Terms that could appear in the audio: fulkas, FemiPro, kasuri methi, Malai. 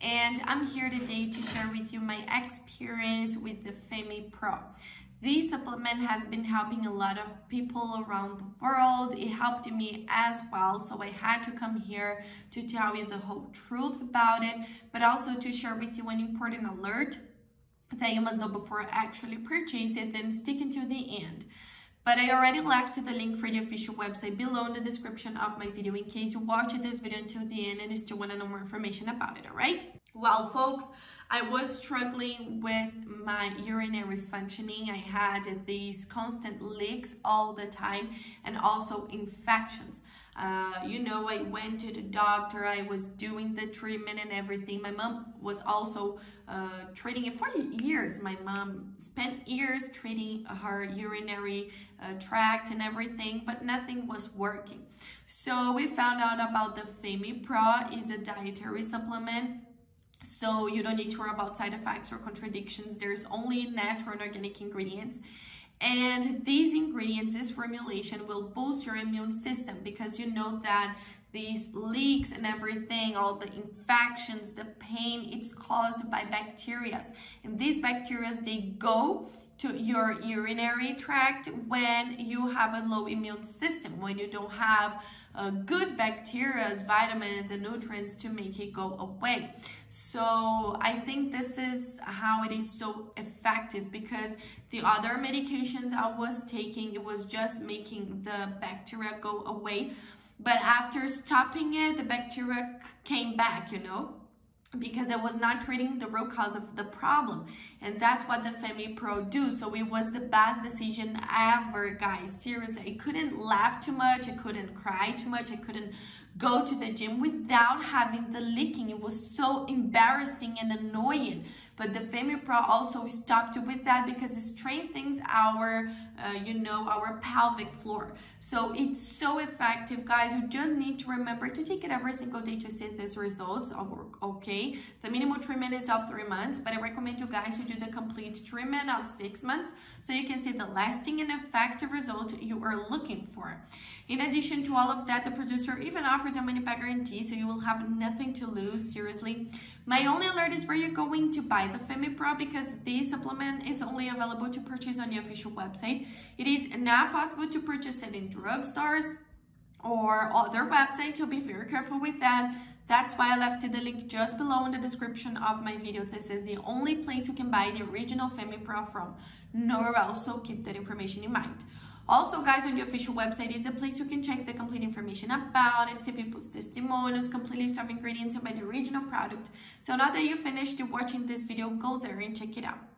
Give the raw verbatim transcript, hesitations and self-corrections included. and I'm here today to share with you my experience with the FemiPro. This supplement has been helping a lot of people around the world. It helped me as well, so I had to come here to tell you the whole truth about it, but also to share with you an important alert that you must know before actually purchasing it, then stick until the end. But I already left the link for the official website below in the description of my video in case you watched this video until the end and you still want to know more information about it, alright? Well, folks, I was struggling with my urinary functioning. I had these constant leaks all the time and also infections. Uh, you know, I went to the doctor, I was doing the treatment and everything. My mom was also uh, treating it for years. My mom spent years treating her urinary uh, tract and everything, but nothing was working. So we found out about the FemiPro. It's a dietary supplement, so you don't need to worry about side effects or contradictions. There's only natural and organic ingredients. And these ingredients, this formulation will boost your immune system, because you know that these leaks and everything, all the infections, the pain, it's caused by bacteria. And these bacteria, they go to your urinary tract when you have a low immune system, when you don't have uh, good bacteria, vitamins and nutrients to make it go away. So I think this is how it is so effective, because the other medications I was taking, it was just making the bacteria go away. But after stopping it, the bacteria came back, you know, because I was not treating the root cause of the problem. And that's what the FemiPro do. So it was the best decision ever, guys. Seriously, I couldn't laugh too much. I couldn't cry too much. I couldn't go to the gym without having the leaking. It was so embarrassing and annoying. But the FemiPro also stopped with that, because it strengthens our, uh, you know, our pelvic floor. So it's so effective, guys. You just need to remember to take it every single day to see these results. Okay, the minimum treatment is of three months, but I recommend you guys to do the complete treatment of six months so you can see the lasting and effective result you are looking for. In addition to all of that, the producer even offers a money back guarantee, so you will have nothing to lose, seriously. My only alert is where you're going to buy the FemiPro, because this supplement is only available to purchase on the official website. It is not possible to purchase it in drugstores or other websites, so be very careful with that. That's why I left the link just below in the description of my video. This is the only place you can buy the original FemiPro from. Nowhere else, so keep that information in mind. Also, guys, on the official website is the place you can check the complete information about it, see people's testimonials, complete list of ingredients, and buy the original product. So now that you finished watching this video, go there and check it out.